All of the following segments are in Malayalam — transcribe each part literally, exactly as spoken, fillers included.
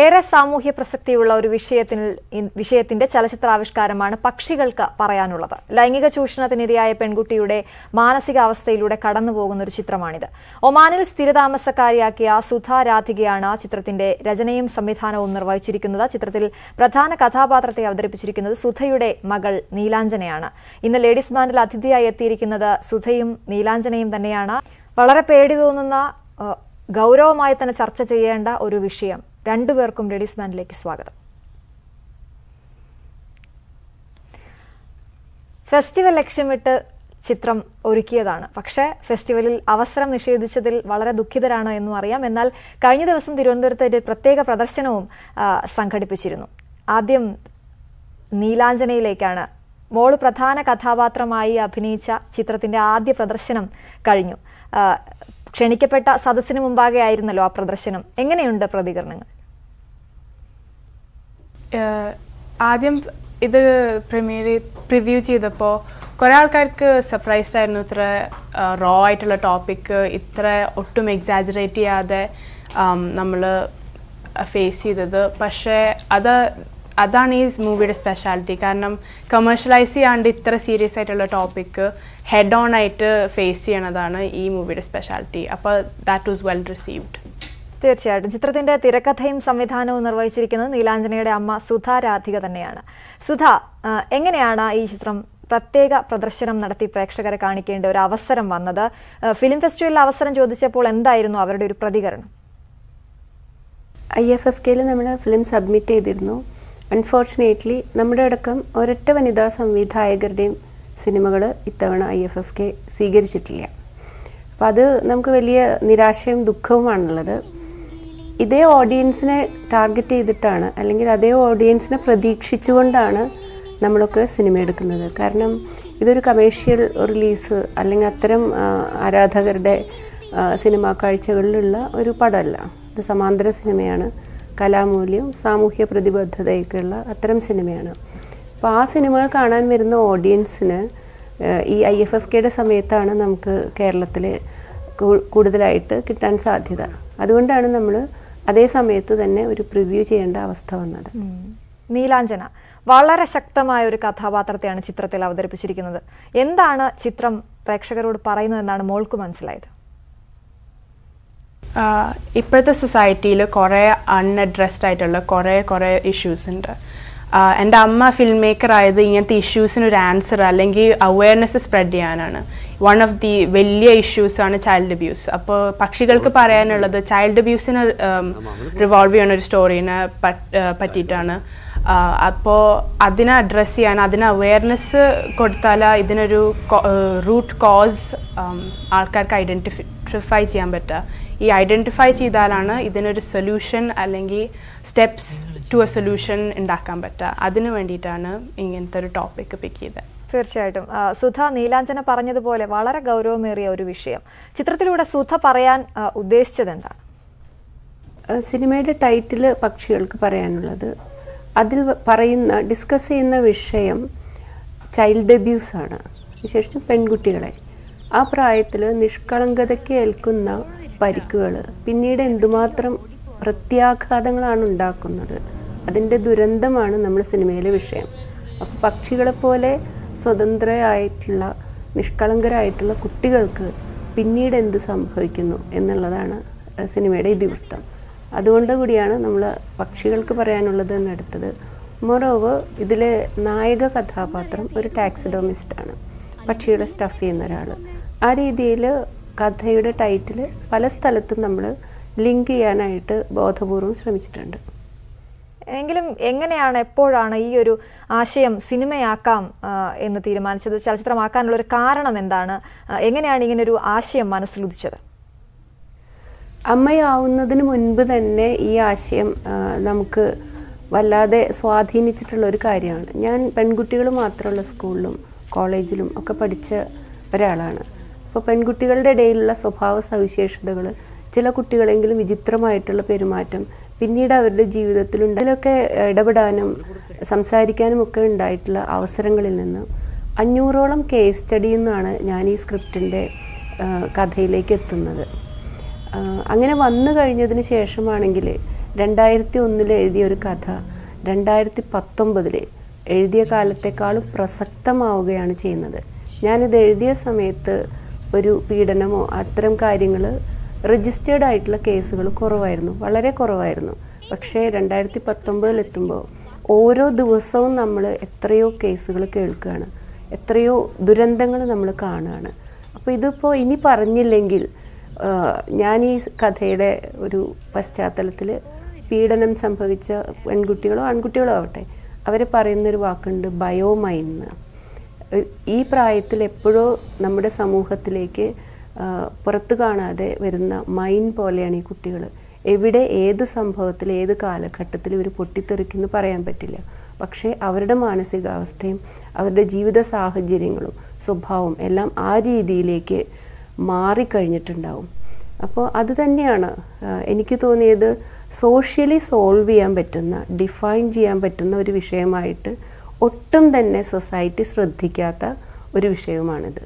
ഏറെ സാമൂഹ്യ പ്രസക്തിയുള്ള ഒരു വിഷയത്തിൽ വിഷയത്തിന്റെ ചലച്ചിത്രാവിഷ്കാരമാണ് പക്ഷികൾക്ക് പറയാനുള്ളത്. ലൈംഗിക ചൂഷണത്തിനിരയായ പെൺകുട്ടിയുടെ മാനസികാവസ്ഥയിലൂടെ കടന്നുപോകുന്ന ഒരു ചിത്രമാണിത്. ഒമാനിൽ സ്ഥിരതാമസക്കാരിയാക്കിയ സുധ രാധികയാണ് ആ ചിത്രത്തിന്റെ രചനയും സംവിധാനവും നിർവഹിച്ചിരിക്കുന്നത്. ചിത്രത്തിൽ പ്രധാന കഥാപാത്രത്തെ അവതരിപ്പിച്ചിരിക്കുന്നത് സുധയുടെ മകൾ നീലാഞ്ജനയാണ്. ഇന്ന് ലേഡീസ് ബാൻഡിൽ അതിഥിയായി എത്തിയിരിക്കുന്നത് സുധയും നീലാഞ്ജനയും തന്നെയാണ്. വളരെ പേടി തോന്നുന്ന ഗൗരവമായി തന്നെ ചർച്ച ചെയ്യേണ്ട ഒരു വിഷയം. രണ്ടുപേർക്കും ലേഡീസ് ബാൻഡിലേക്ക് സ്വാഗതം. ഫെസ്റ്റിവൽ ലക്ഷ്യമിട്ട് ചിത്രം ഒരുക്കിയതാണ്, പക്ഷേ ഫെസ്റ്റിവലിൽ അവസരം നിഷേധിച്ചതിൽ വളരെ ദുഃഖിതരാണ് എന്നും അറിയാം. എന്നാൽ കഴിഞ്ഞ ദിവസം തിരുവനന്തപുരത്ത് ഒരു പ്രത്യേക പ്രദർശനവും സംഘടിപ്പിച്ചിരുന്നു. ആദ്യം നീലാഞ്ജനയിലേക്കാണ്. മോള് പ്രധാന കഥാപാത്രമായി അഭിനയിച്ച ചിത്രത്തിന്റെ ആദ്യ പ്രദർശനം കഴിഞ്ഞു. ക്ഷണിക്കപ്പെട്ട സദസ്സിന് മുമ്പാകെ ആയിരുന്നല്ലോ ആ പ്രദർശനം. എങ്ങനെയുണ്ട് പ്രതികരണങ്ങൾ? ആദ്യം ഇത് പ്രീമിയർ പ്രിവ്യൂ ചെയ്തപ്പോൾ കുറേ ആൾക്കാർക്ക് സർപ്രൈസ്ഡ് ആയിരുന്നു. ഇത്ര റോ ആയിട്ടുള്ള ടോപ്പിക്ക് ഇത്ര ഒട്ടും എക്സാജറേറ്റ് ചെയ്യാതെ നമ്മൾ ഫേസ് ചെയ്തത്. പക്ഷേ അത് അതാണ് ഈ മൂവിയുടെ സ്പെഷ്യാലിറ്റി. കാരണം കമേഴ്ഷ്യലൈസ് ചെയ്യാണ്ട് ഇത്ര സീരിയസ് ആയിട്ടുള്ള ടോപ്പിക്ക് ഹെഡ് ഓൺ ആയിട്ട് ഫേസ് ചെയ്യണതാണ് ഈ മൂവിയുടെ സ്പെഷ്യാലിറ്റി. അപ്പോൾ ദാറ്റ് വാസ് വെൽ റിസീവ്ഡ്. തീർച്ചയായിട്ടും ചിത്രത്തിന്റെ തിരക്കഥയും സംവിധാനവും നിർവഹിച്ചിരിക്കുന്നത് നീലാഞ്ജനയുടെ അമ്മ സുധ രാധിക തന്നെയാണ്. സുധ, എങ്ങനെയാണ് ഈ ചിത്രം പ്രത്യേക പ്രദർശനം നടത്തി പ്രേക്ഷകരെ കാണിക്കേണ്ട ഒരു അവസരം വന്നത്? ഫിലിം ഫെസ്റ്റിവലിൽ അവസരം ചോദിച്ചപ്പോൾ എന്തായിരുന്നു അവരുടെ ഒരു പ്രതികരണം? ഐ എഫ് എഫ് കെയിൽ നമ്മൾ ഫിലിം സബ്മിറ്റ് ചെയ്തിരുന്നു. അൺഫോർച്യുനേറ്റ്ലി നമ്മുടെ അടക്കം ഒരൊറ്റ വനിതാ സംവിധായകരുടെയും സിനിമകൾ ഇത്തവണ ഐ എഫ് എഫ് കെ സ്വീകരിച്ചിട്ടില്ല. അപ്പോൾ അത് നമുക്ക് വലിയ നിരാശയും ദുഃഖവുമാണുള്ളത്. ഇതേ ഓഡിയൻസിനെ ടാർഗറ്റ് ചെയ്തിട്ടാണ്, അല്ലെങ്കിൽ അതേ ഓഡിയൻസിനെ പ്രതീക്ഷിച്ചുകൊണ്ടാണ് നമ്മളൊക്കെ സിനിമ എടുക്കുന്നത്. കാരണം ഇതൊരു കമേഴ്ഷ്യൽ റിലീസ് അല്ലെങ്കിൽ അത്തരം ആരാധകരുടെ സിനിമാ കാഴ്ചകളിലുള്ള ഒരു പടമല്ല. ഇത് സമാന്തര സിനിമയാണ്. കലാമൂല്യവും സാമൂഹ്യ പ്രതിബദ്ധതയൊക്കെയുള്ള അത്തരം സിനിമയാണ്. അപ്പോൾ ആ സിനിമകൾ കാണാൻ വരുന്ന ഓഡിയൻസിന് ഈ ഐ എഫ് എഫ് കെയുടെ സമയത്താണ് നമുക്ക് കേരളത്തിൽ കൂടുതലായിട്ട് കിട്ടാൻ സാധ്യത. അതുകൊണ്ടാണ് നമ്മൾ അതേ സമയത്ത് തന്നെ ഒരു പ്രിവ്യൂ ചെയ്യേണ്ട അവസ്ഥ വന്നത്. നീലാഞ്ജന വളരെ ശക്തമായ ഒരു കഥാപാത്രത്തെയാണ് ചിത്രത്തിൽ അവതരിപ്പിച്ചിരിക്കുന്നത്. എന്താണ് ചിത്രം പ്രേക്ഷകരോട് പറയുന്നതെന്നാണ് മോൾക്ക് മനസ്സിലായത്? ഇപ്പോഴത്തെ സൊസൈറ്റിയിൽ കുറേ അൺഅഡ്രസ്ഡ് ആയിട്ടുള്ള കുറേ കുറേ ഇഷ്യൂസ് ഉണ്ട്. എൻ്റെ അമ്മ ഫിലിം മേക്കർ ആയത് ഇങ്ങനത്തെ ഇഷ്യൂസിനൊരു ആൻസർ അല്ലെങ്കിൽ അവെയർനെസ് സ്പ്രെഡ് ചെയ്യാനാണ്. വൺ ഓഫ് ദി വലിയ ഇഷ്യൂസാണ് ചൈൽഡ് അബ്യൂസ്. അപ്പോൾ പക്ഷികൾക്ക് പറയാനുള്ളത് ചൈൽഡ് അബ്യൂസിനെ റിവോൾവ് ചെയ്യണ ഒരു സ്റ്റോറിനെ പറ്റിയിട്ടാണ്. അപ്പോൾ അതിനെ അഡ്രസ്സ് ചെയ്യാൻ, അതിന് അവെയർനെസ് കൊടുത്താൽ ഇതിനൊരു റൂട്ട് കോസ് ആൾക്കാർക്ക് ഐഡൻറ്റിഫൈ ചെയ്യാൻ പറ്റുക. ഈ ഐഡൻറ്റിഫൈ ചെയ്താലാണ് ഇതിനൊരു സൊല്യൂഷൻ അല്ലെങ്കിൽ സ്റ്റെപ്സ് ടു എ സൊല്യൂഷൻ ഉണ്ടാക്കാൻ പറ്റുക. അതിന് വേണ്ടിയിട്ടാണ് ഇങ്ങനത്തെ ഒരു ടോപ്പിക്ക് പിക്ക് ചെയ്തത്. തീർച്ചയായിട്ടും സുധ, നീലാഞ്ജന പറഞ്ഞതുപോലെ വളരെ ഗൗരവമേറിയ ഒരു വിഷയം. ചിത്രത്തിലൂടെ സുധ പറയാൻ ഉദ്ദേശിച്ചത് എന്താണ്? സിനിമയുടെ ടൈറ്റിൽ പക്ഷികൾക്ക് പറയാനുള്ളത്, അതിൽ പറയുന്ന ഡിസ്കസ് ചെയ്യുന്ന വിഷയം ചൈൽഡ് അബ്യൂസാണ്. വിശേഷിച്ചും പെൺകുട്ടികളെ ആ പ്രായത്തിൽ നിഷ്കളങ്കതയ്ക്ക് ഏൽക്കുന്ന പരിക്കുകൾ പിന്നീട് എന്തുമാത്രം പ്രത്യാഘാതങ്ങളാണ് ഉണ്ടാക്കുന്നത്, അതിൻ്റെ ദുരന്തമാണ് നമ്മൾ സിനിമയിലെ വിഷയം. അപ്പോൾ പക്ഷികളെപ്പോലെ സ്വതന്ത്രരായിട്ടുള്ള നിഷ്കളങ്കരായിട്ടുള്ള കുട്ടികൾക്ക് പിന്നീട് എന്ത് സംഭവിക്കുന്നു എന്നുള്ളതാണ് സിനിമയുടെ ഇതിവൃത്തം. അതുകൊണ്ട് കൂടിയാണ് നമ്മൾ പക്ഷികൾക്ക് പറയാനുള്ളത് എന്നെടുത്തത്. മോറോവർ ഇതിലെ നായക കഥാപാത്രം ഒരു ടാക്സിഡോമിസ്റ്റാണ്, പക്ഷികളെ സ്റ്റഫ് ചെയ്യുന്ന ഒരാൾ. ആ രീതിയിൽ കഥയുടെ ടൈറ്റിൽ പല സ്ഥലത്തും നമ്മൾ ലിങ്ക് ചെയ്യാനായിട്ട് ബോധപൂർവം ശ്രമിച്ചിട്ടുണ്ട്. എങ്കിലും എങ്ങനെയാണ്, എപ്പോഴാണ് ഈ ഒരു ആശയം സിനിമയാക്കാം എന്ന് തീരുമാനിച്ചത്? ചലച്ചിത്രമാക്കാനുള്ള ഒരു കാരണം എന്താണ്? എങ്ങനെയാണ് ഇങ്ങനൊരു ആശയം മനസ്സിലുദിച്ചത്? അമ്മയാവുന്നതിന് മുൻപ് തന്നെ ഈ ആശയം നമുക്ക് വല്ലാതെ സ്വാധീനിച്ചിട്ടുള്ള ഒരു കാര്യമാണ്. ഞാൻ പെൺകുട്ടികൾ മാത്രമുള്ള സ്കൂളിലും കോളേജിലും ഒക്കെ പഠിച്ച ഒരാളാണ്. അപ്പോൾ പെൺകുട്ടികളുടെ ഇടയിലുള്ള സ്വഭാവ സവിശേഷതകൾ, ചില കുട്ടികളെങ്കിലും വിചിത്രമായിട്ടുള്ള പെരുമാറ്റം പിന്നീട് അവരുടെ ജീവിതത്തിലുണ്ട്, അതിലൊക്കെ ഇടപെടാനും സംസാരിക്കാനും ഒക്കെ ഉണ്ടായിട്ടുള്ള അവസരങ്ങളിൽ നിന്ന് അഞ്ഞൂറോളം കേസ് സ്റ്റഡിയിൽ നിന്നാണ് ഞാൻ ഈ സ്ക്രിപ്റ്റിൻ്റെ കഥയിലേക്ക് എത്തുന്നത്. അങ്ങനെ വന്നു കഴിഞ്ഞതിന് ശേഷമാണെങ്കിൽ രണ്ടായിരത്തി ഒന്നിൽ എഴുതിയ ഒരു കഥ രണ്ടായിരത്തി പത്തൊൻപതിൽ എഴുതിയ കാലത്തേക്കാളും പ്രസക്തമാവുകയാണ് ചെയ്യുന്നത്. ഞാൻ ഇത് എഴുതിയ സമയത്ത് ഒരു പീഡനമോ അത്തരം കാര്യങ്ങൾ രജിസ്റ്റേർഡ് ആയിട്ടുള്ള കേസുകൾ കുറവായിരുന്നു, വളരെ കുറവായിരുന്നു. പക്ഷേ രണ്ടായിരത്തി പത്തൊമ്പതിൽ എത്തുമ്പോൾ ഓരോ ദിവസവും നമ്മൾ എത്രയോ കേസുകൾ കേൾക്കുകയാണ്, എത്രയോ ദുരന്തങ്ങൾ നമ്മൾ കാണുകയാണ്. അപ്പോൾ ഇതിപ്പോൾ ഇനി പറഞ്ഞില്ലെങ്കിൽ ഞാൻ ഈ കഥയുടെ ഒരു പശ്ചാത്തലത്തിൽ പീഡനം സംഭവിച്ച പെൺകുട്ടികളോ ആൺകുട്ടികളോ ആവട്ടെ, അവർ പറയുന്നൊരു വാക്കുണ്ട്, ബയോമൈൻഡ്. ഈ പ്രായത്തിൽ എപ്പോഴോ നമ്മുടെ സമൂഹത്തിലേക്ക് പുറത്തു കാണാതെ വരുന്ന മൈൻ പോലെയാണ് ഈ കുട്ടികൾ. എവിടെ ഏത് സംഭവത്തിൽ ഏത് കാലഘട്ടത്തിൽ ഇവർ പൊട്ടിത്തെറിക്കുമെന്ന് പറയാൻ പറ്റില്ല. പക്ഷേ അവരുടെ മാനസികാവസ്ഥയും അവരുടെ ജീവിത സാഹചര്യങ്ങളും സ്വഭാവവും എല്ലാം ആ രീതിയിലേക്ക് മാറിക്കഴിഞ്ഞിട്ടുണ്ടാവും. അപ്പോൾ അത് തന്നെയാണ് എനിക്ക് തോന്നിയത്, സോഷ്യലി സോൾവ് ചെയ്യാൻ പറ്റുന്ന, ഡിഫൈൻ ചെയ്യാൻ പറ്റുന്ന ഒരു വിഷയമായിട്ട് ഒട്ടും തന്നെ സൊസൈറ്റി ശ്രദ്ധിക്കാത്ത ഒരു വിഷയവുമാണിത്.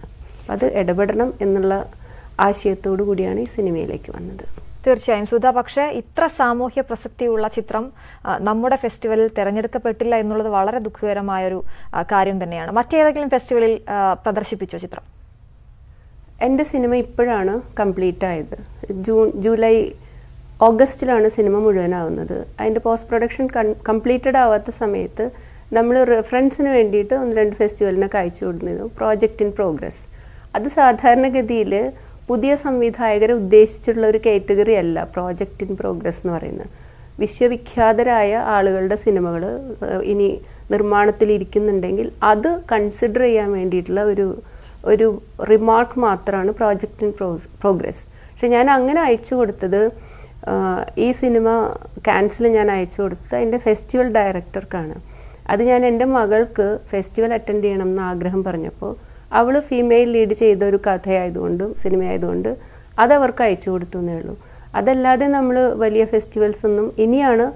അത് ഇടപെടണം എന്നുള്ള ആശയത്തോടു കൂടിയാണ് ഈ സിനിമയിലേക്ക് വന്നത്. തീർച്ചയായും സുധ, പക്ഷേ ഇത്ര സാമൂഹ്യ പ്രസക്തിയുള്ള ചിത്രം നമ്മുടെ ഫെസ്റ്റിവലിൽ തിരഞ്ഞെടുക്കപ്പെട്ടില്ല എന്നുള്ളത് വളരെ ദുഃഖകരമായൊരു കാര്യം തന്നെയാണ്. മറ്റേതെങ്കിലും ഫെസ്റ്റിവലിൽ പ്രദർശിപ്പിച്ചോ ചിത്രം? എൻ്റെ സിനിമ ഇപ്പോഴാണ് കംപ്ലീറ്റ് ആയത്. ജൂൺ ജൂലൈ ഓഗസ്റ്റിലാണ് സിനിമ മുഴുവനാവുന്നത്. അതിൻ്റെ പോസ്റ്റ് പ്രൊഡക്ഷൻ കംപ്ലീറ്റഡ് ആവാത്ത സമയത്ത് നമ്മൾ റെഫറൻസിന് വേണ്ടിയിട്ട് ഒന്ന് രണ്ട് ഫെസ്റ്റിവലിനൊക്കെ അയച്ചു കൊടുത്തിരുന്നു. Project in progress. അത് സാധാരണഗതിയിൽ പുതിയ സംവിധായകരെ ഉദ്ദേശിച്ചിട്ടുള്ള ഒരു കാറ്റഗറി അല്ല പ്രോജക്റ്റ് ഇൻ പ്രോഗ്രസ് എന്ന് പറയുന്നത്. വിശ്വവിഖ്യാതരായ ആളുകളുടെ സിനിമകൾ ഇനി നിർമ്മാണത്തിലിരിക്കുന്നുണ്ടെങ്കിൽ അത് കൺസിഡർ ചെയ്യാൻ വേണ്ടിയിട്ടുള്ള ഒരു ഒരു റിമാർക്ക് മാത്രമാണ് പ്രോജക്റ്റ് ഇൻ പ്രോഗ്രസ്. പക്ഷെ ഞാൻ അങ്ങനെ അയച്ചു കൊടുത്തത്, ഈ സിനിമ ക്യാൻസൽ ഞാൻ അയച്ചു കൊടുത്തത് അതിൻ്റെ ഫെസ്റ്റിവൽ ഡയറക്ടർക്കാണ്. അത് ഞാൻ എൻ്റെ മകൾക്ക് ഫെസ്റ്റിവൽ അറ്റൻഡ് ചെയ്യണം എന്ന് ആഗ്രഹം പറഞ്ഞപ്പോൾ അവൾ ഫീമെയിൽ ലീഡ് ചെയ്ത ഒരു കഥയായതുകൊണ്ടും സിനിമയായതുകൊണ്ട് അതവർക്ക് അയച്ചു കൊടുത്തു എന്നേ ഉള്ളൂ. അതല്ലാതെ നമ്മൾ വലിയ ഫെസ്റ്റിവൽസ് ഒന്നും ഇനിയാണ്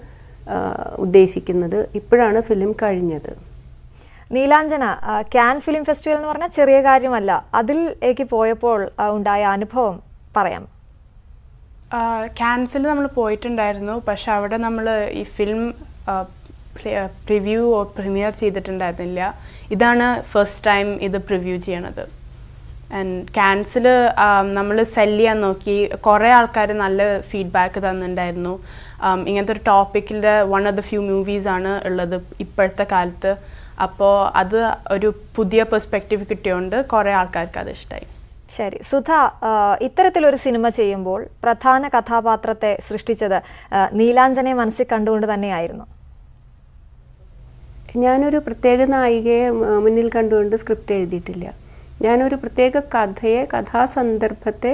ഉദ്ദേശിക്കുന്നത്. ഇപ്പോഴാണ് ഫിലിം കഴിഞ്ഞത്. നീലാഞ്ജന, കാൻ ഫിലിം ഫെസ്റ്റിവൽ എന്ന് പറഞ്ഞാൽ ചെറിയ കാര്യമല്ല, അതിലേക്ക് പോയപ്പോൾ ഉണ്ടായ അനുഭവം പറയാം. കാൻസിൽ നമ്മൾ പോയിട്ടുണ്ടായിരുന്നു. പക്ഷെ അവിടെ നമ്മൾ ഈ ഫിലിം പ്രിവ്യൂ പ്രീമിയർ ചെയ്തിട്ടുണ്ടായിരുന്നില്ല. ഇതാണ് ഫസ്റ്റ് ടൈം ഇത് പ്രിവ്യൂ ചെയ്യണത്. ആൻഡ് ക്യാൻസിൽ നമ്മൾ സെല്ല് ചെയ്യാൻ നോക്കി. കുറേ ആൾക്കാർ നല്ല ഫീഡ്ബാക്ക് തന്നിട്ടുണ്ടായിരുന്നു. ഇങ്ങനത്തെ ഒരു ടോപ്പിക്കിൻ്റെ വൺ ഓഫ് ദ ഫ്യൂ മൂവീസാണ് ഉള്ളത് ഇപ്പോഴത്തെ കാലത്ത്. അപ്പോൾ അത് ഒരു പുതിയ പെർസ്പെക്റ്റീവ് കിട്ടിയോണ്ട് കുറേ ആൾക്കാർക്ക് അത് ഇഷ്ടമായി. ശരി സുധ, ഇത്തരത്തിലൊരു സിനിമ ചെയ്യുമ്പോൾ പ്രധാന കഥാപാത്രത്തെ സൃഷ്ടിച്ചത് നീലാഞ്ജനെ മനസ്സിൽ കണ്ടുകൊണ്ട് തന്നെയായിരുന്നു? ഞാനൊരു പ്രത്യേക നായികയെ മുന്നിൽ കണ്ടുകൊണ്ട് സ്ക്രിപ്റ്റ് എഴുതിയിട്ടില്ല. ഞാനൊരു പ്രത്യേക കഥയെ, കഥാസന്ദർഭത്തെ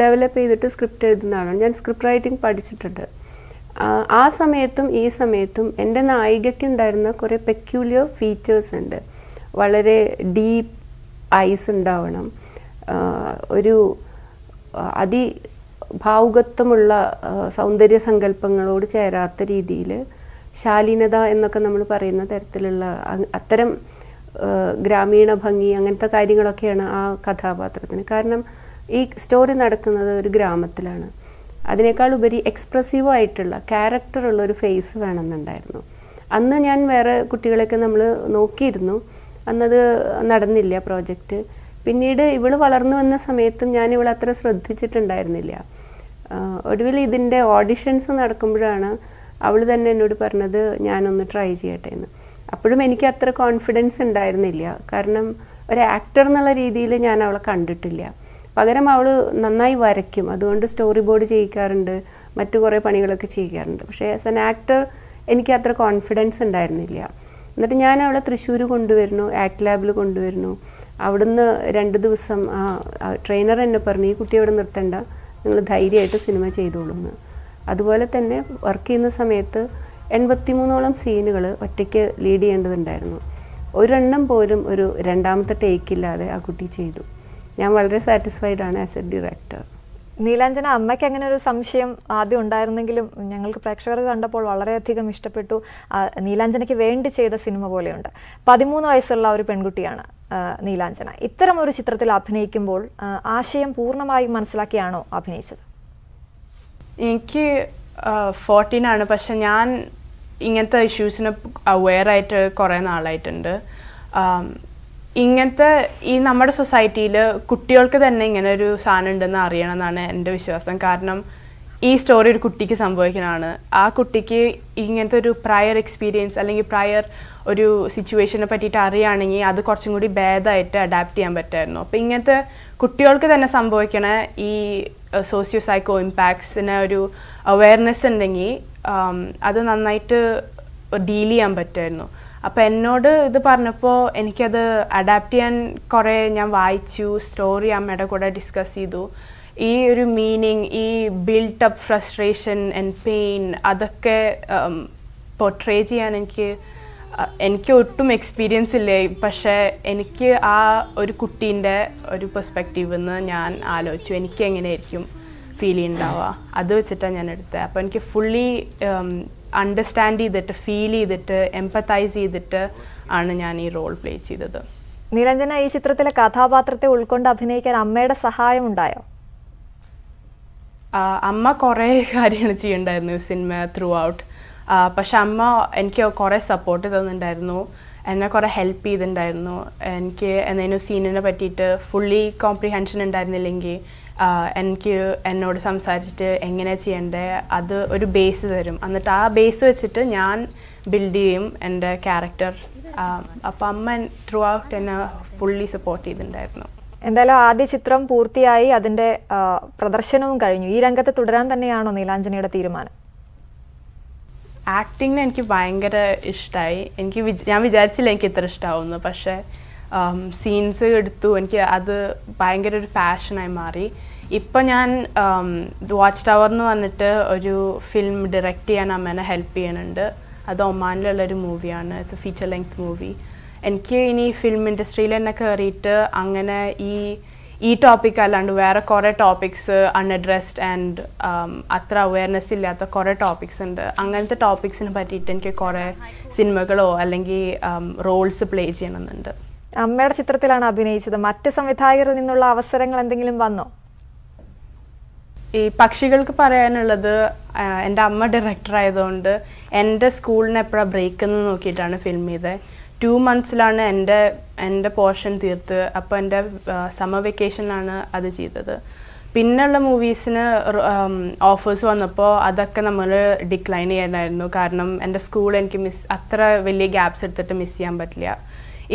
ഡെവലപ്പ് ചെയ്തിട്ട് സ്ക്രിപ്റ്റ് എഴുതുന്നതാണ്. ഞാൻ സ്ക്രിപ്റ്റ് റൈറ്റിംഗ് പഠിച്ചിട്ടുണ്ട്. ആ സമയത്തും ഈ സമയത്തും എൻ്റെ നായികയ്ക്കുണ്ടായിരുന്ന കുറേ പെക്യൂലിയർ ഫീച്ചേഴ്സ് ഉണ്ട്. വളരെ ഡീപ്പ് ഐസ് ഉണ്ടാവണം, ഒരു അതിഭാവുകത്വമുള്ള സൗന്ദര്യ സങ്കല്പങ്ങളോട് ചേരാത്ത രീതിയിൽ ശാലീനത എന്നൊക്കെ നമ്മൾ പറയുന്ന തരത്തിലുള്ള അത്തരം ഗ്രാമീണ ഭംഗി, അങ്ങനത്തെ കാര്യങ്ങളൊക്കെയാണ് ആ കഥാപാത്രത്തിന്. കാരണം ഈ സ്റ്റോറി നടക്കുന്നത് ഒരു ഗ്രാമത്തിലാണ്. അതിനേക്കാൾ ഉപരി എക്സ്പ്രസീവായിട്ടുള്ള ക്യാരക്ടറുള്ള ഒരു ഫേസ് വേണമെന്നുണ്ടായിരുന്നു. അന്ന് ഞാൻ വേറെ കുട്ടികളെയൊക്കെ നമ്മൾ നോക്കിയിരുന്നു. അന്നത് നടന്നില്ല പ്രോജക്റ്റ്. പിന്നീട് ഇവൾ വളർന്നു വന്ന സമയത്തും ഞാൻ ഇവൾ അത്ര ശ്രദ്ധിച്ചിട്ടുണ്ടായിരുന്നില്ല. ഒടുവിൽ ഇതിൻ്റെ ഓഡിഷൻസ് നടക്കുമ്പോഴാണ് അവൾ തന്നെ എന്നോട് പറഞ്ഞത് ഞാനൊന്ന് ട്രൈ ചെയ്യട്ടെ എന്ന്. അപ്പോഴും എനിക്ക് അത്ര കോൺഫിഡൻസ് ഉണ്ടായിരുന്നില്ല. കാരണം ഒരു ആക്ടർ എന്നുള്ള രീതിയിൽ ഞാൻ അവളെ കണ്ടിട്ടില്ല. പകരം അവൾ നന്നായി വരയ്ക്കും, അതുകൊണ്ട് സ്റ്റോറി ബോർഡ് ചെയ്യിക്കാറുണ്ട്, മറ്റു കുറേ പണികളൊക്കെ ചെയ്യിക്കാറുണ്ട്. പക്ഷേ ആസ് ആൻ ആക്ടർ എനിക്ക് അത്ര കോൺഫിഡൻസ് ഉണ്ടായിരുന്നില്ല. എന്നിട്ട് ഞാൻ അവളെ തൃശ്ശൂർ കൊണ്ടുവരുന്നു, ആക്ട് ലാബിൽ കൊണ്ടുവരുന്നു. അവിടുന്ന് രണ്ട് ദിവസം ആ ട്രെയിനർ എന്നെ പറഞ്ഞു, ഈ കുട്ടി അവിടെ നിർത്തണ്ട, നിങ്ങൾ ധൈര്യമായിട്ട് സിനിമ ചെയ്തോളൂ എന്ന്. അതുപോലെ തന്നെ വർക്ക് ചെയ്യുന്ന സമയത്ത് എൺപത്തി മൂന്നോളം സീനുകൾ ഒറ്റയ്ക്ക് ലീഡ് ചെയ്യേണ്ടതുണ്ടായിരുന്നു. ഒരെണ്ണം പോലും ഒരു രണ്ടാമത്തെ ടേക്കില്ലാതെ ആ കുട്ടി ചെയ്തു. ഞാൻ വളരെ സാറ്റിസ്ഫൈഡ് ആണ് ആസ് എ ഡയറക്ടർ. നീലാഞ്ജന, അമ്മയ്ക്ക് അങ്ങനെ ഒരു സംശയം ആദ്യം ഉണ്ടായിരുന്നെങ്കിലും ഞങ്ങൾക്ക് പ്രേക്ഷകർ കണ്ടപ്പോൾ വളരെയധികം ഇഷ്ടപ്പെട്ടു. നീലാഞ്ജനയ്ക്ക് വേണ്ടി ചെയ്ത സിനിമ പോലെയുണ്ട്. പതിമൂന്ന് വയസ്സുള്ള ഒരു പെൺകുട്ടിയാണ് നീലാഞ്ജന. ഇത്തരം ഒരു ചിത്രത്തിൽ അഭിനയിക്കുമ്പോൾ ആശയം പൂർണ്ണമായും മനസ്സിലാക്കിയാണോ അഭിനയിച്ചത്? എനിക്ക് uh, fourteen ആണ് പക്ഷെ ഞാൻ ഇങ്ങനത്തെ ഇഷ്യൂസിനെ അവെയർ ആയിട്ട് കുറേ നാളായിട്ടുണ്ട് ഇങ്ങനത്തെ ഈ നമ്മുടെ സൊസൈറ്റിയിൽ കുട്ടികൾക്ക് തന്നെ ഇങ്ങനെ ഒരു സാധനം ഉണ്ടെന്ന് അറിയണമെന്നാണ് എൻ്റെ വിശ്വാസം കാരണം ഈ സ്റ്റോറി ഒരു കുട്ടിക്ക് സംഭവിക്കുന്നതാണ് ആ കുട്ടിക്ക് ഇങ്ങനത്തെ ഒരു പ്രയർ എക്സ്പീരിയൻസ് അല്ലെങ്കിൽ പ്രയർ ഒരു സിറ്റുവേഷനെ പറ്റിയിട്ട് അറിയാണെങ്കിൽ അത് കുറച്ചും കൂടി ഭേദമായിട്ട് അഡാപ്റ്റ് ചെയ്യാൻ പറ്റുമായിരുന്നു അപ്പോൾ ഇങ്ങനത്തെ കുട്ടികൾക്ക് തന്നെ സംഭവിക്കണ ഈ സോഷ്യോ സൈക്കോ ഇമ്പാക്ട്സിന് ഒരു അവെയർനെസ് ഉണ്ടെങ്കിൽ അത് നന്നായിട്ട് ഡീൽ ചെയ്യാൻ പറ്റുമായിരുന്നു അപ്പോൾ എന്നോട് ഇത് പറഞ്ഞപ്പോൾ എനിക്കത് അഡാപ്റ്റ് ചെയ്യാൻ കുറേ ഞാൻ വായിച്ചു സ്റ്റോറി അമ്മയുടെ കൂടെ ഡിസ്കസ് ചെയ്തു ഈ ഒരു മീനിങ് ഈ ബിൽഡപ്പ് ഫ്രസ്ട്രേഷൻ ആൻഡ് പെയിൻ അതൊക്കെ പോർട്രേ ചെയ്യാൻ എനിക്ക് എനിക്ക് ഒട്ടും എക്സ്പീരിയൻസ് ഇല്ല പക്ഷേ എനിക്ക് ആ ഒരു കുട്ടീൻ്റെ ഒരു പെർസ്പെക്റ്റീവിൽ നിന്ന് ഞാൻ ആലോചിച്ചു എനിക്ക് എങ്ങനെയായിരിക്കും ഫീൽ ചെയ്യുന്നുണ്ടാവുക അത് വെച്ചിട്ടാണ് ഞാൻ എടുത്തത് അപ്പോൾ എനിക്ക് ഫുള്ളി അണ്ടർസ്റ്റാൻഡ് ചെയ്തിട്ട് ഫീൽ ചെയ്തിട്ട് എംപത്തൈസ് ചെയ്തിട്ട് ആണ് ഞാൻ ഈ റോൾ പ്ലേ ചെയ്തത് നീലഞ്ജന ഈ ചിത്രത്തിലെ കഥാപാത്രത്തെ ഉൾക്കൊണ്ട് അഭിനയിക്കാൻ അമ്മയുടെ സഹായം ഉണ്ടായോ അമ്മ കുറേ കാര്യങ്ങൾ ചെയ്യുന്നുണ്ടായിരുന്നു സിനിമ ത്രൂ ഔട്ട് പക്ഷെ അമ്മ എനിക്ക് കുറേ സപ്പോർട്ട് തന്നിട്ടുണ്ടായിരുന്നു എന്നെ കുറേ ഹെൽപ്പ് ചെയ്തിട്ടുണ്ടായിരുന്നു എനിക്ക് എന്തെങ്കിലും സീനിനെ പറ്റിയിട്ട് ഫുള്ളി കോംപ്രിഹെൻഷൻ ഉണ്ടായിരുന്നില്ലെങ്കിൽ എനിക്ക് എന്നോട് സംസാരിച്ചിട്ട് എങ്ങനെ ചെയ്യണ്ടേ അത് ഒരു ബേസ് തരും എന്നിട്ട് ആ ബേസ് വെച്ചിട്ട് ഞാൻ ബിൽഡ് ചെയ്യും എൻ്റെ ക്യാരക്ടർ അപ്പം അമ്മ ത്രൂ ഔട്ട് എന്നെ ഫുള്ളി സപ്പോർട്ട് ചെയ്തിട്ടുണ്ടായിരുന്നു എന്തായാലും ആദ്യ ചിത്രം പൂർത്തിയായി അതിൻ്റെ പ്രദർശനവും കഴിഞ്ഞു ഈ രംഗത്ത് തുടരാൻ തന്നെയാണോ നീലാഞ്ജനയുടെ തീരുമാനം ആക്ടിങ്ങിന് എനിക്ക് ഭയങ്കര ഇഷ്ടമായി എനിക്ക് ഞാൻ വിചാരിച്ചില്ല എനിക്ക് ഇത്ര ഇഷ്ടമാവുന്നു പക്ഷേ സീൻസ് എടുത്തു എനിക്ക് അത് ഭയങ്കര ഒരു പാഷനായി മാറി ഇപ്പം ഞാൻ വാച്ച് ടവർ എന്ന് പറഞ്ഞിട്ട് ഒരു ഫിലിം ഡയറക്റ്റ് ചെയ്യാൻ അമ്മേനെ ഹെൽപ്പ് ചെയ്യുന്നുണ്ട് അത് ഒമാനിലുള്ളൊരു മൂവിയാണ് it's a feature length movie എനിക്ക് ഇനി ഫിലിം ഇൻഡസ്ട്രിയിൽ തന്നെ കയറിയിട്ട് അങ്ങനെ ഈ ഈ ടോപ്പിക് അല്ലാണ്ട് വേറെ കുറേ ടോപ്പിക്സ് അൺഅഡ്രസ്ഡ് ആൻഡ് അത്ര അവെയർനെസ് ഇല്ലാത്ത കുറേ ടോപ്പിക്സ് ഉണ്ട് അങ്ങനത്തെ ടോപ്പിക്സിനെ പറ്റിയിട്ട് എനിക്ക് കുറേ സിനിമകളോ അല്ലെങ്കിൽ റോൾസ് പ്ലേ ചെയ്യണമെന്നുണ്ട് അമ്മയുടെ ചിത്രത്തിലാണ് അഭിനയിച്ചത് മറ്റ് സംവിധായകരിൽ നിന്നുള്ള അവസരങ്ങൾ എന്തെങ്കിലും വന്നോ ഈ പക്ഷികൾക്ക് പറയാനുള്ളത് എൻ്റെ അമ്മ ഡയറക്ടർ ആയതുകൊണ്ട് എൻ്റെ സ്കൂളിന് എപ്പോഴാണ് ബ്രേക്ക് എന്ന് നോക്കിയിട്ടാണ് ഫിലിം ചെയ്തത് ടു മന്ത്സിലാണ് എൻ്റെ എൻ്റെ പോർഷൻ തീർത്ത് അപ്പോൾ എൻ്റെ സമ്മർ വെക്കേഷനാണ് അത് ചെയ്തത് പിന്നെയുള്ള മൂവീസിന് ഓഫേഴ്സ് വന്നപ്പോൾ അതൊക്കെ നമ്മൾ ഡിക്ലൈൻ ചെയ്യണമായിരുന്നു കാരണം എൻ്റെ സ്കൂൾ എനിക്ക് മിസ് അത്ര വലിയ ഗ്യാപ്സ് എടുത്തിട്ട് മിസ് ചെയ്യാൻ പറ്റില്ല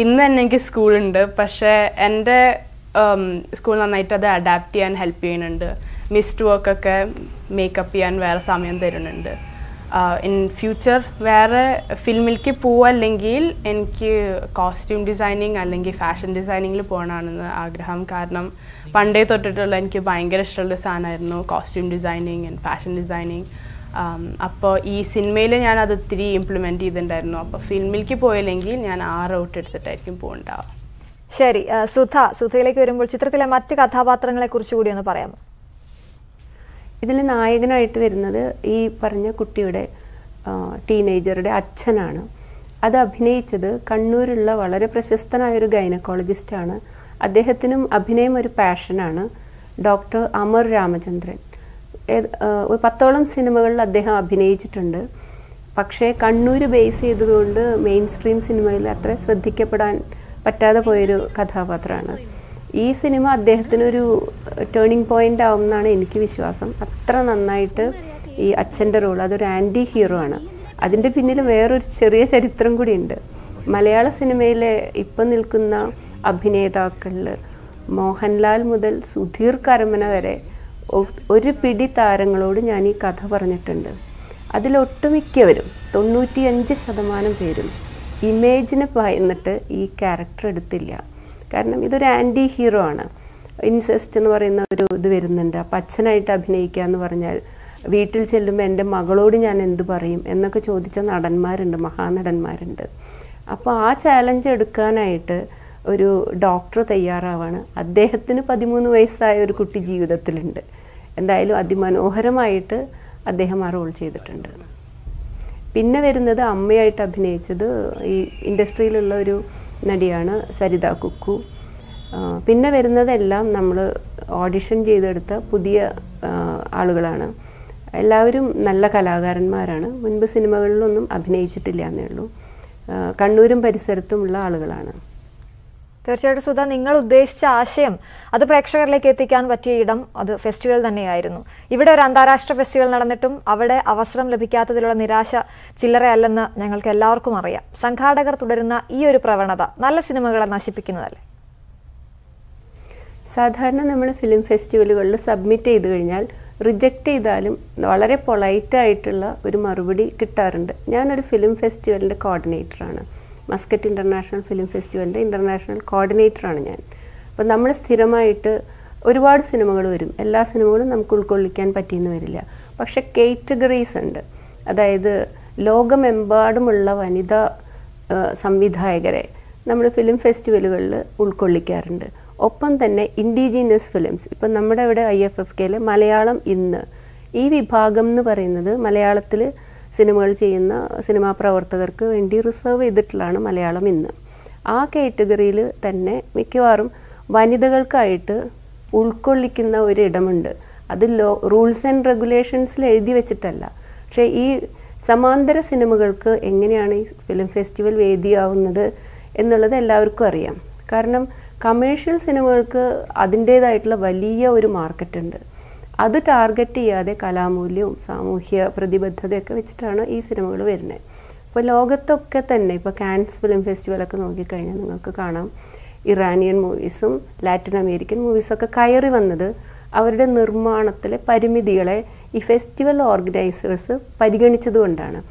ഇന്ന് തന്നെ എനിക്ക് സ്കൂളുണ്ട് പക്ഷേ എൻ്റെ സ്കൂൾ നന്നായിട്ട് അത് അഡാപ്റ്റ് ചെയ്യാൻ ഹെൽപ്പ് ചെയ്യുന്നുണ്ട് മിസ്ഡ് വർക്കൊക്കെ മേക്കപ്പ് ചെയ്യാൻ വേറെ സമയം തരുന്നുണ്ട് ഇൻ ഫ്യൂച്ചർ വേറെ ഫിലിമിലേക്ക് പോവല്ലെങ്കിൽ എനിക്ക് കോസ്റ്റ്യൂം ഡിസൈനിങ് അല്ലെങ്കിൽ ഫാഷൻ ഡിസൈനിങ്ങിൽ പോകണമെന്ന് ആഗ്രഹം കാരണം പണ്ടേ തൊട്ടിട്ടുള്ള എനിക്ക് ഭയങ്കര ഇഷ്ടമുള്ള സാധനമായിരുന്നു costume designing and fashion designing അപ്പോൾ ഈ സിനിമയിൽ ഞാനത് ഒത്തിരി ഇംപ്ലിമെൻറ്റ് ചെയ്തിട്ടുണ്ടായിരുന്നു അപ്പോൾ ഫിലിമിലേക്ക് പോയില്ലെങ്കിൽ ഞാൻ ആ റൗട്ട് എടുത്തിട്ടായിരിക്കും പോകണ്ടാവുക ശരി സുധ സുധയിലേക്ക് വരുമ്പോൾ ചിത്രത്തിലെ മറ്റ് കഥാപാത്രങ്ങളെക്കുറിച്ച് കൂടി ഒന്ന് പറയാമോ ഇതിൽ നായകനായിട്ട് വരുന്നത് ഈ പറഞ്ഞ കുട്ടിയുടെ ടീനേജറുടെ അച്ഛനാണ് അത് അഭിനയിച്ചത് കണ്ണൂരുള്ള വളരെ പ്രശസ്തനായൊരു ഗൈനക്കോളജിസ്റ്റാണ് അദ്ദേഹത്തിനും അഭിനയം ഒരു പാഷനാണ് ഡോക്ടർ അമർ രാമചന്ദ്രൻ ഒരു പത്തോളം സിനിമകളിൽ അദ്ദേഹം അഭിനയിച്ചിട്ടുണ്ട് പക്ഷേ കണ്ണൂർ ബേസ് ചെയ്തതുകൊണ്ട് മെയിൻ സ്ട്രീം സിനിമയിൽ അത്ര ശ്രദ്ധിക്കപ്പെടാൻ പറ്റാതെ പോയൊരു കഥാപാത്രമാണ് ഈ സിനിമ അദ്ദേഹത്തിനൊരു ടേണിംഗ് പോയിൻ്റ് ആവും എന്നാണ് എനിക്ക് വിശ്വാസം അത്ര നന്നായിട്ട് ഈ അച്ഛൻ്റെ റോൾ അതൊരു ആൻറ്റി ഹീറോ ആണ് അതിൻ്റെ പിന്നിൽ വേറൊരു ചെറിയ ചരിത്രം കൂടിയുണ്ട് മലയാള സിനിമയിലെ ഇപ്പം നിൽക്കുന്ന അഭിനേതാക്കളിൽ മോഹൻലാൽ മുതൽ സുധീർ കരമന വരെ ഒരു പിടി താരങ്ങളോട് ഞാൻ ഈ കഥ പറഞ്ഞിട്ടുണ്ട് അതിലൊട്ടുമിക്കവരും തൊണ്ണൂറ്റിയഞ്ച് ശതമാനം പേരും ഇമേജിനെ ഭയന്നിട്ട് ഈ ക്യാരക്ടർ എടുത്തില്ല കാരണം ഇതൊരു ആൻറ്റി ഹീറോ ആണ് ഇൻസെസ്റ്റ് എന്ന് പറയുന്ന ഒരു ഇത് വരുന്നുണ്ട് അപ്പം അച്ഛനായിട്ട് അഭിനയിക്കുക എന്ന് പറഞ്ഞാൽ വീട്ടിൽ ചെല്ലുമ്പോൾ എൻ്റെ മകളോട് ഞാൻ എന്ത് പറയും എന്നൊക്കെ ചോദിച്ച നടന്മാരുണ്ട് മഹാനടന്മാരുണ്ട് അപ്പോൾ ആ ചാലഞ്ച് എടുക്കാനായിട്ട് ഒരു ഡോക്ടർ തയ്യാറാവാണ് അദ്ദേഹത്തിന് പതിമൂന്ന് വയസ്സായ ഒരു കുട്ടി ജീവിതത്തിലുണ്ട് എന്തായാലും അതിമനോഹരമായിട്ട് അദ്ദേഹം ആ റോൾ ചെയ്തിട്ടുണ്ട് പിന്നെ വരുന്നത് അമ്മയായിട്ട് അഭിനയിച്ചത് ഈ ഇൻഡസ്ട്രിയിലുള്ള ഒരു നടിയാണ് സരിത കുക്കു പിന്നെ വരുന്നതെല്ലാം നമ്മൾ ഓഡിഷൻ ചെയ്തെടുത്ത പുതിയ ആളുകളാണ് എല്ലാവരും നല്ല കലാകാരന്മാരാണ്. മുൻപ് സിനിമകളിലൊന്നും അഭിനയിച്ചിട്ടില്ല എന്നേ ഉള്ളൂ. കണ്ണൂരും പരിസരത്തുമുള്ള ആളുകളാണ്. തീർച്ചയായിട്ടും സുധ, നിങ്ങൾ ഉദ്ദേശിച്ച ആശയം അത് പ്രേക്ഷകരിലേക്ക് എത്തിക്കാൻ പറ്റിയ ഇടം അത് ഫെസ്റ്റിവൽ തന്നെയായിരുന്നു. ഇവിടെ ഒരു അന്താരാഷ്ട്ര ഫെസ്റ്റിവൽ നടന്നിട്ടും അവിടെ അവസരം ലഭിക്കാത്തതിലുള്ള നിരാശ ചില്ലറയല്ലെന്ന് ഞങ്ങൾക്ക് എല്ലാവർക്കും അറിയാം. സംഘാടകർ തുടരുന്ന ഈ ഒരു പ്രവണത നല്ല സിനിമകളെ നശിപ്പിക്കുന്നതല്ലേ? സാധാരണ നമ്മൾ ഫിലിം ഫെസ്റ്റിവലുകളിൽ സബ്മിറ്റ് ചെയ്ത് കഴിഞ്ഞാൽ റിജക്റ്റ് ചെയ്താലും വളരെ പൊളൈറ്റായിട്ടുള്ള ഒരു മറുപടി കിട്ടാറുണ്ട്. ഞാനൊരു ഫിലിം ഫെസ്റ്റിവലിൻ്റെ കോർഡിനേറ്ററാണ്. മസ്കറ്റ് ഇൻ്റർനാഷണൽ ഫിലിം ഫെസ്റ്റിവലിൻ്റെ ഇൻ്റർനാഷണൽ കോർഡിനേറ്ററാണ് ഞാൻ. അപ്പോൾ നമ്മൾ സ്ഥിരമായിട്ട് ഒരുപാട് സിനിമകൾ വരും. എല്ലാ സിനിമകളും നമുക്ക് ഉൾക്കൊള്ളിക്കാൻ പറ്റിയെന്ന് വരില്ല. പക്ഷെ കാറ്റഗറീസ് ഉണ്ട്. അതായത് ലോകമെമ്പാടുമുള്ള വനിതാ സംവിധായകരെ നമ്മൾ ഫിലിം ഫെസ്റ്റിവലുകളിൽ ഉൾക്കൊള്ളിക്കാറുണ്ട്. ഒപ്പം തന്നെ ഇൻഡിജീനിയസ് ഫിലിംസ്, ഇപ്പം നമ്മുടെ ഇവിടെ ഐ എഫ് എഫ് കെയിൽ മലയാളം ഇന്ന് ഈ വിഭാഗം എന്ന് പറയുന്നത് മലയാളത്തിൽ സിനിമകൾ ചെയ്യുന്ന സിനിമാ പ്രവർത്തകർക്ക് വേണ്ടി റിസർവ് ചെയ്തിട്ടുള്ളതാണ് മലയാളം ഇന്ന്. ആ കാറ്റഗറിയിൽ തന്നെ മിക്കവാറും വനിതകൾക്കായിട്ട് ഉൾക്കൊള്ളിക്കുന്ന ഒരിടമുണ്ട്. അത് ലോ റൂൾസ് ആൻഡ് റെഗുലേഷൻസിൽ എഴുതി വെച്ചിട്ടല്ല. പക്ഷേ ഈ സമാന്തര സിനിമകൾക്ക് എങ്ങനെയാണ് ഈ ഫിലിം ഫെസ്റ്റിവൽ വേദിയാവുന്നത് എന്നുള്ളത് എല്ലാവർക്കും അറിയാം. കാരണം കമേഴ്ഷ്യൽ സിനിമകൾക്ക് അതിൻ്റേതായിട്ടുള്ള വലിയ ഒരു മാർക്കറ്റുണ്ട്. അത് ടാർഗറ്റ് ചെയ്യാതെ കലാമൂല്യവും സാമൂഹ്യ പ്രതിബദ്ധതയൊക്കെ വെച്ചിട്ടാണ് ഈ സിനിമകൾ വരുന്നത്. ഇപ്പോൾ ലോകത്തൊക്കെ തന്നെ ഇപ്പോൾ കാൻസ് ഫിലിം ഫെസ്റ്റിവലൊക്കെ നോക്കിക്കഴിഞ്ഞാൽ നിങ്ങൾക്ക് കാണാം, ഇറാനിയൻ മൂവീസും ലാറ്റിൻ അമേരിക്കൻ മൂവീസൊക്കെ കയറി വന്നത് അവരുടെ നിർമ്മാണത്തിലെ പരിമിതികളെ ഈ ഫെസ്റ്റിവൽ ഓർഗനൈസേഴ്സ് പരിഗണിച്ചതുകൊണ്ടാണ്.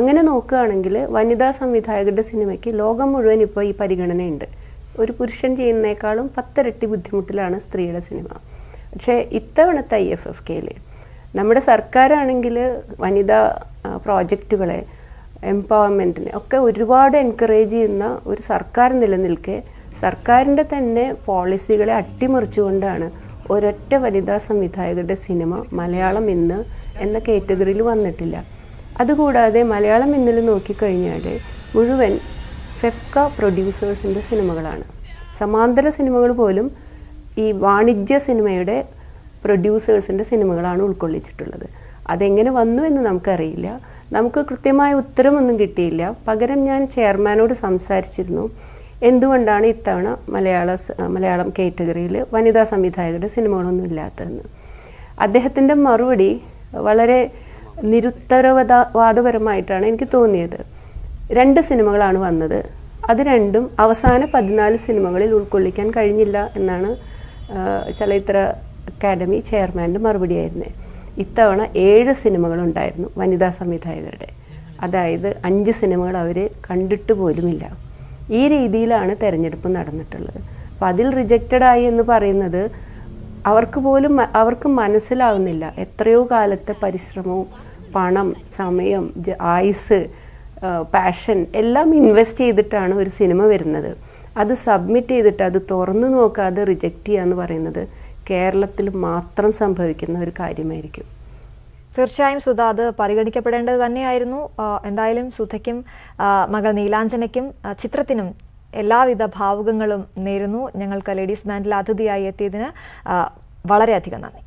അങ്ങനെ നോക്കുകയാണെങ്കിൽ വനിതാ സംവിധായകരുടെ സിനിമയ്ക്ക് ലോകം മുഴുവൻ ഇപ്പോൾ ഈ പരിഗണനയുണ്ട്. ഒരു പുരുഷൻ ചെയ്യുന്നതിനേക്കാളും പത്തിരട്ടി ബുദ്ധിമുട്ടിലാണ് സ്ത്രീയുടെ സിനിമ. പക്ഷേ ഇത്തവണത്തെ ഐ എഫ് എഫ് കെയിൽ നമ്മുടെ സർക്കാരാണെങ്കിൽ വനിതാ പ്രോജക്റ്റുകളെ എംപവർമെൻറ്റിനെ ഒക്കെ ഒരുപാട് എൻകറേജ് ചെയ്യുന്ന ഒരു സർക്കാർ നിലനിൽക്കെ സർക്കാരിൻ്റെ തന്നെ പോളിസികളെ അട്ടിമറിച്ചുകൊണ്ടാണ് ഒരൊറ്റ വനിതാ സംവിധായകരുടെ സിനിമ മലയാളം ഇന്ന് എന്ന കാറ്റഗറിയിൽ വന്നിട്ടില്ല. അതുകൂടാതെ മലയാളം ഇന്നിൽ നോക്കിക്കഴിഞ്ഞാൽ മുഴുവൻ ഫെഫ്ക പ്രൊഡ്യൂസേഴ്സിൻ്റെ സിനിമകളാണ്. സമാന്തര സിനിമകൾ പോലും ഈ വാണിജ്യ സിനിമയുടെ പ്രൊഡ്യൂസേഴ്സിൻ്റെ സിനിമകളാണ് ഉൾക്കൊള്ളിച്ചിട്ടുള്ളത്. അതെങ്ങനെ വന്നു എന്ന് നമുക്കറിയില്ല. നമുക്ക് കൃത്യമായ ഉത്തരമൊന്നും കിട്ടിയില്ല. പകരം ഞാൻ ചെയർമാനോട് സംസാരിച്ചിരുന്നു, എന്തുകൊണ്ടാണ് ഇത്തവണ മലയാള മലയാളം കാറ്റഗറിയിൽ വനിതാ സംവിധായകരുടെ സിനിമകളൊന്നും ഇല്ലാത്തതെന്ന്. അദ്ദേഹത്തിൻ്റെ മറുപടി വളരെ നിരുത്തരവാദപരമായിട്ടാണ് എനിക്ക് തോന്നിയത്. രണ്ട് സിനിമകളാണ് വന്നത്, അത് രണ്ടും അവസാന പതിനാല് സിനിമകളിൽ ഉൾക്കൊള്ളിക്കാൻ കഴിഞ്ഞില്ല എന്നാണ് ചലച്ചിത്ര അക്കാദമി ചെയർമാൻ്റെ മറുപടിയായിരുന്നു. ഇത്തവണ ഏഴ് സിനിമകളുണ്ടായിരുന്നു വനിതാ സംവിധായകരുടെ. അതായത് അഞ്ച് സിനിമകൾ അവർ കണ്ടിട്ട് പോലുമില്ല. ഈ രീതിയിലാണ് തിരഞ്ഞെടുപ്പ് നടന്നിട്ടുള്ളത്. അപ്പോൾ അതിൽ റിജക്റ്റഡായി എന്ന് പറയുന്നത് അവർക്ക് പോലും അവർക്ക് മനസ്സിലാവുന്നില്ല. എത്രയോ കാലത്തെ പരിശ്രമവും പണം, സമയം, ആയുസ്, പാഷൻ എല്ലാം ഇൻവെസ്റ്റ് ചെയ്തിട്ടാണ് ഒരു സിനിമ വരുന്നത്. അത് സബ്മിറ്റ് ചെയ്തിട്ട് അത് തുറന്നു നോക്കാതെ റിജക്റ്റ് ചെയ്യുക എന്ന് പറയുന്നത് കേരളത്തിൽ മാത്രം സംഭവിക്കുന്ന ഒരു കാര്യമായിരിക്കും. തീർച്ചയായും സുധ, അത് പരിഗണിക്കപ്പെടേണ്ടത് തന്നെയായിരുന്നു. എന്തായാലും സുധയ്ക്കും മകൾ നീലാഞ്ജനയ്ക്കും ചിത്രത്തിനും എല്ലാവിധ ഭാവുകങ്ങളും നേരുന്നു. ഞങ്ങൾക്ക് ലേഡീസ് ബാൻഡിൽ അതിഥിയായി എത്തിയതിന് വളരെയധികം നന്ദി.